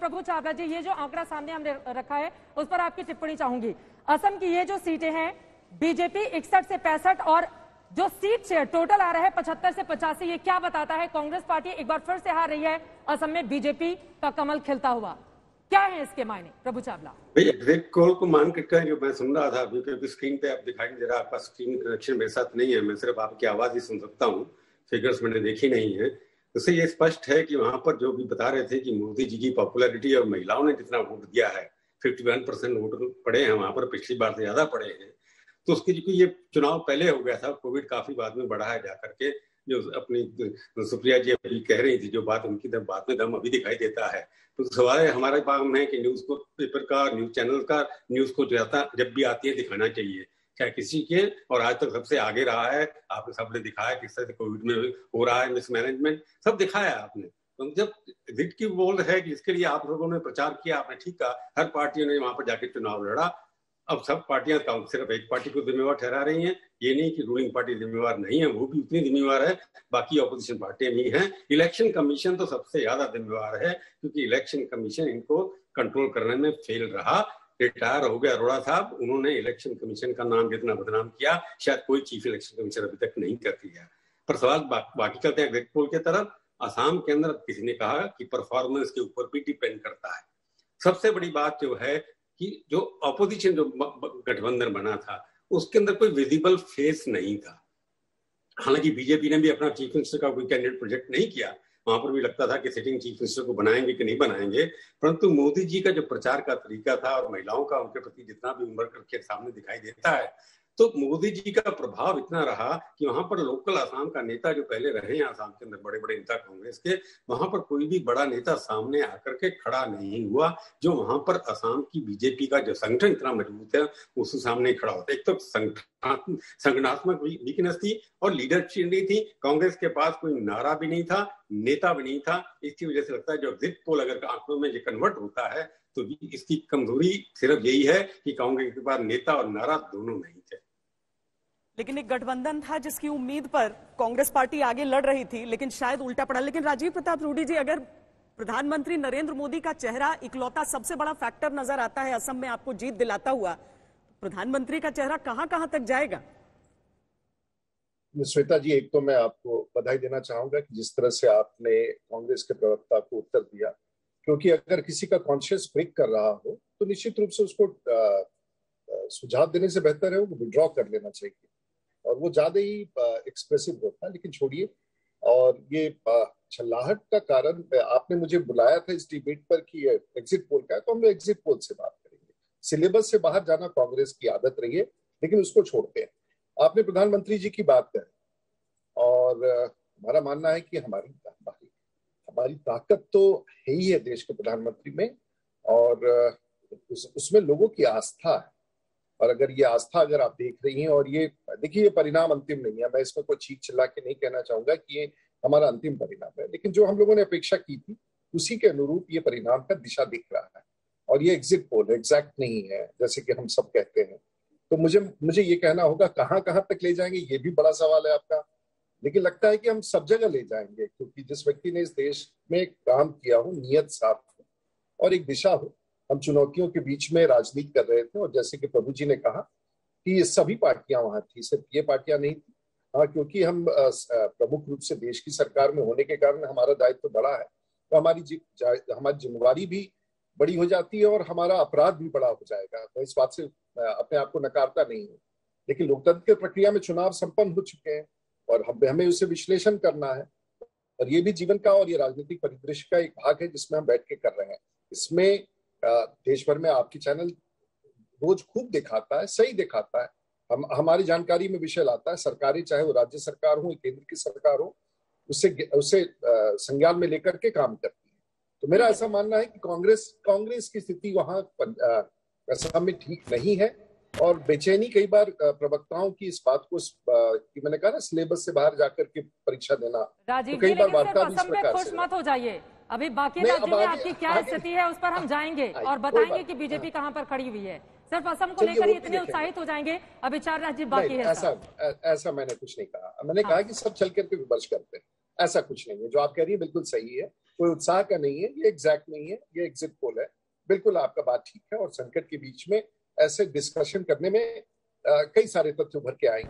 हुए प्रभु चावला जी, ये जो आंकड़ा सामने हमने रखा है उस पर आपकी टिप्पणी चाहूंगी। असम की ये जो सीटें हैं बीजेपी 61 से 65 और जो सीट शेयर टोटल आ रहा है 75 से 85, ये क्या बताता है? कांग्रेस पार्टी एक बार फिर से हार रही है, असम में बीजेपी का कमल खिलता हुआ। क्या है इसके मायने प्रभु चावला? एग्जैक्ट कॉल को मान के जो मैं सुन रहा था अभी, क्योंकि स्क्रीन पे आप दिखाई नहीं दे रहा, आपका स्क्रीन कनेक्शन मेरे साथ नहीं है, मैं सिर्फ आपकी आवाज ही सुन सकता हूँ, फिगर्स मैंने देखी नहीं है। उससे ये स्पष्ट है कि वहां पर जो भी बता रहे थे कि मोदी जी की पॉपुलैरिटी और महिलाओं ने जितना वोट दिया है 51% वोट पड़े हैं वहां पर, पिछली बार से ज्यादा पड़े हैं, तो उसके जो ये चुनाव पहले हो गया था, कोविड काफी बाद में बढ़ा है जाकर के, जो अपनी सुप्रिया जी अभी कह रही थी, जो बात उनकी बात में दम अभी दिखाई देता है। तो सवाल हमारे पास है कि न्यूज को, पेपर का, न्यूज चैनल का, न्यूज को जब भी आती है दिखाना चाहिए, चाहे किसी के, और आज तक सबसे आगे रहा है। आपने सबने दिखाया किस तरह से कोविड में हो रहा है मिसमैनेजमेंट, सब दिखाया आपने। तो जब जिद की बोल है कि इसके लिए आप लोगों ने प्रचार किया, आपने ठीक कहा, हर पार्टियों ने वहां पर जाके चुनाव लड़ा। अब सब पार्टियां सिर्फ एक पार्टी को जिम्मेवार ठहरा रही हैं, ये नहीं कि रूलिंग पार्टी जिम्मेवार नहीं है, वो भी उतनी जिम्मेवार है, बाकी ऑपोजिशन पार्टियां भी हैं। इलेक्शन कमीशन तो सबसे ज्यादा जिम्मेवार है, क्योंकि इलेक्शन कमीशन इनको कंट्रोल करने में फेल रहा। रिटायर हो गया अरोड़ा साहब, उन्होंने इलेक्शन कमीशन का नाम जितना बदनाम किया शायद कोई चीफ इलेक्शन कमीशन अभी तक नहीं कर दिया। पर सवाल बाकी करते हैं एग्जिट पोल के तरफ। आसाम के अंदर किसी ने कहा कि परफॉर्मेंस के ऊपर भी डिपेंड करता है। सबसे बड़ी बात जो है कि जो ऑपोजिशन जो गठबंधन बना था उसके अंदर कोई विजिबल फेस नहीं था। हालांकि बीजेपी ने भी अपना चीफ मिनिस्टर का कोई कैंडिडेट प्रोजेक्ट नहीं किया, वहां पर भी लगता था कि सिटिंग चीफ मिनिस्टर को बनाएंगे कि नहीं बनाएंगे, परंतु मोदी जी का जो प्रचार का तरीका था और महिलाओं का उनके प्रति जितना भी उम्र करके सामने दिखाई देता है, तो मोदी जी का प्रभाव इतना रहा कि वहां पर लोकल आसाम का नेता जो पहले रहे हैं आसाम के अंदर बड़े बड़े नेता कांग्रेस के, वहां पर कोई भी बड़ा नेता सामने आकर के खड़ा नहीं हुआ। जो वहां पर आसाम की बीजेपी का जो संगठन इतना मजबूत है उसके सामने खड़ा होता। एक तो संगठनात्मक वीकनेस थी और लीडरशिप नहीं थी, कांग्रेस के पास कोई नारा भी नहीं था, नेता भी नहीं था। इसकी वजह से लगता है जो एग्जिट पोल अगर आंकड़ों में ये कन्वर्ट होता है तो इसकी कमजोरी सिर्फ यही है कि कांग्रेस के पास नेता और नारा दोनों नहीं थे। लेकिन एक गठबंधन था जिसकी उम्मीद पर कांग्रेस पार्टी आगे लड़ रही थी, लेकिन शायद उल्टा पड़ा। लेकिन राजीव प्रताप रूडी जी, अगर प्रधानमंत्री नरेंद्र मोदी का चेहरा इकलौता सबसे बड़ा फैक्टर नजर आता है असम में आपको जीत दिलाता हुआ, प्रधानमंत्री का चेहरा कहां कहां तक जाएगा? श्वेता जी, एक तो मैं आपको बधाई देना चाहूंगा कि जिस तरह से आपने कांग्रेस के प्रवक्ता को उत्तर दिया, क्योंकि अगर किसी का कॉन्शियस ब्रेक कर रहा हो तो निश्चित रूप से उसको सुझाव देने से बेहतर है वो विड्रॉ कर लेना चाहिए, और वो ज्यादा ही एक्सप्रेसिव होता है। लेकिन छोड़िए, और ये छलाहट का कारण, आपने मुझे बुलाया था इस डिबेट पर कि एग्जिट पोल का है, तो हम एग्जिट पोल से बात करेंगे। सिलेबस से बाहर जाना कांग्रेस की आदत रही है, लेकिन उसको छोड़ते हैं। आपने प्रधानमंत्री जी की बात करी, और हमारा मानना है कि हमारी ताकत तो है ही है देश के प्रधानमंत्री में, और उसमें लोगों की आस्था है। और अगर ये आस्था अगर आप देख रही हैं, और ये देखिए ये परिणाम अंतिम नहीं है, मैं इसमें कोई चीख चिल्ला के नहीं कहना चाहूंगा कि ये हमारा अंतिम परिणाम है, लेकिन जो हम लोगों ने अपेक्षा की थी उसी के अनुरूप ये परिणाम का दिशा दिख रहा है। और ये एग्जिट पोल एग्जैक्ट नहीं है जैसे कि हम सब कहते हैं, तो मुझे ये कहना होगा कहां तक ले जाएंगे ये भी बड़ा सवाल है आपका, लेकिन लगता है कि हम सब जगह ले जाएंगे, क्योंकि जिस व्यक्ति ने इस देश में काम किया हो, नीयत साफ हो और एक दिशा हो। हम चुनौतियों के बीच में राजनीति कर रहे थे, और जैसे कि प्रभु जी ने कहा कि ये सभी पार्टियां वहां थी, सिर्फ ये पार्टियां नहीं थी। हाँ, क्योंकि हम प्रमुख रूप से देश की सरकार में होने के कारण हमारा दायित्व तो बड़ा है, तो हमारी जिम्मेवारी भी बड़ी हो जाती है और हमारा अपराध भी बड़ा हो जाएगा। मैं इस बात से अपने आप को नकारता नहीं हूँ, लेकिन लोकतंत्र की प्रक्रिया में चुनाव संपन्न हो चुके हैं और हमें उसे विश्लेषण करना है, और ये भी जीवन का और ये राजनीतिक परिदृश्य का एक भाग है जिसमें हम बैठ के कर रहे हैं। इसमें देश भर में आपकी चैनल रोज खूब दिखाता है, सही दिखाता है, हमारी जानकारी में विषय लाता है, सरकारी चाहे वो राज्य सरकार हो, केंद्र की सरकार हो, उसे संज्ञान में लेकर के काम करती है। तो मेरा ऐसा मानना है कि कांग्रेस की स्थिति वहां असम में ठीक नहीं है, और बेचैनी कई बार प्रवक्ताओं की इस बात को कि मैंने कहा ना सिलेबस से बाहर जाकर के परीक्षा देना, तो कई बार वार्ता भी इस प्रकार से मत हो जाइए। अभी बाकी राज्यों में आपकी क्या स्थिति है उस पर हम जाएंगे और बताएंगे कि बीजेपी कहां पर खड़ी हुई है। सिर्फ असम को लेकर इतने उत्साहित हो जाएंगे, अभी 4 राज्य बाकी है। ऐसा मैंने कुछ नहीं कहा, मैंने कहा कि सब चल करके विमर्श करते हैं, ऐसा कुछ नहीं है। जो आप कह रही है बिल्कुल सही है, कोई उत्साह का नहीं है, ये एग्जैक्ट नहीं है, ये एग्जिट पोल है। बिल्कुल आपका बात ठीक है और संकट के बीच में ऐसे डिस्कशन करने में कई सारे तथ्य उभर के आएंगे।